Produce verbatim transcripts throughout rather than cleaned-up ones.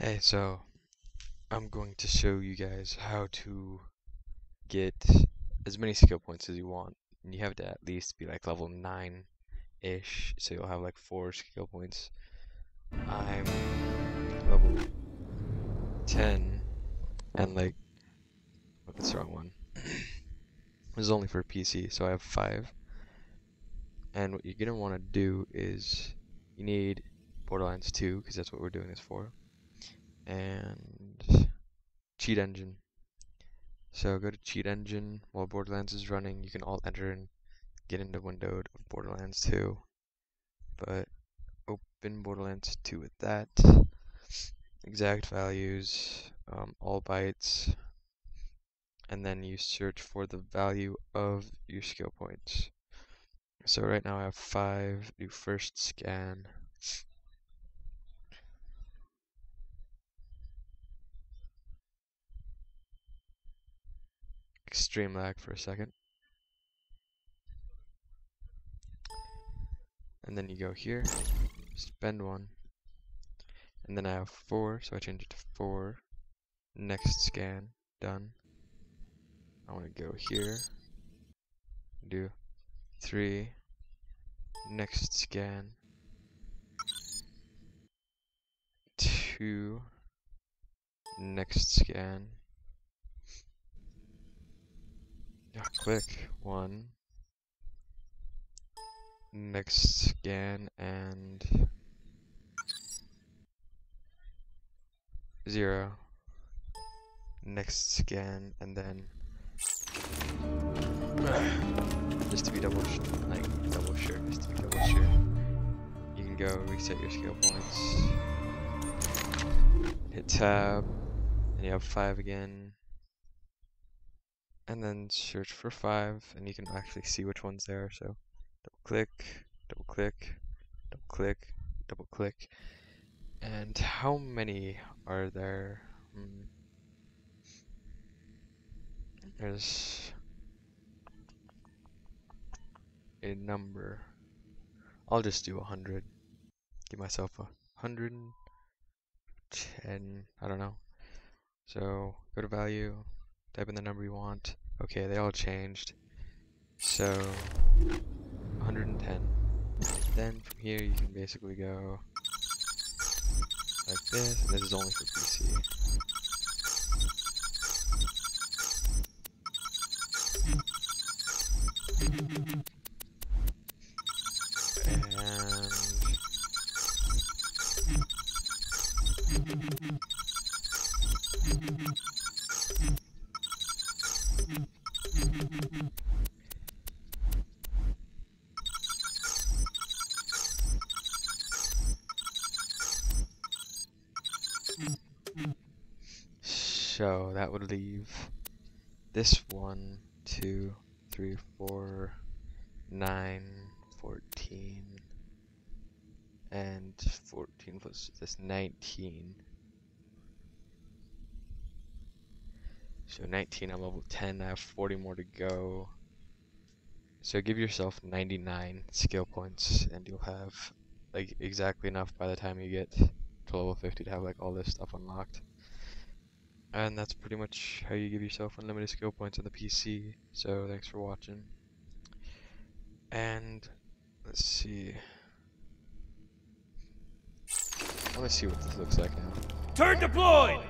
Hey, so I'm going to show you guys how to get as many skill points as you want, and you have to at least be like level nine ish, so you'll have like four skill points. I'm level ten and like, oh, that's the wrong one. This is only for P C, so I have five. And what you're gonna want to do is you need Borderlands two, because that's what we're doing this for, and Cheat Engine. So go to Cheat Engine while Borderlands is running. You can alt enter and get into windowed of Borderlands two, but open Borderlands two with that. Exact values, um, all bytes, and then you search for the value of your skill points. So right now I have five. Do first scan. Extreme lag for a second, and then you go here, spend one, and then I have four, so I change it to four. Next scan, done. I want to go here, do three, next scan, two, next scan. Click one, next scan, and zero, next scan, and then just to be double sh like double sure, just to be double sure, you can go reset your skill points, hit tab, and you have five again. And then search for five, and you can actually see which one's there. So double click, double click, double click, double click. And how many are there? Mm. There's a number. I'll just do a hundred. Give myself a hundred and ten, I don't know. So go to value. Type in the number you want. Okay, they all changed. So, one hundred ten. Then from here you can basically go like this, and this is only for P C. So that would leave this one, two, three, four, nine, fourteen, and fourteen plus this nineteen. So nineteen, I'm level ten, I have forty more to go. So give yourself ninety-nine skill points, and you'll have like exactly enough by the time you get to level fifty to have like all this stuff unlocked. And that's pretty much how you give yourself unlimited skill points on the P C. So thanks for watching. And let's see. I want to see what this looks like now. Turn deployed!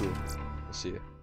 Cool. We'll see you.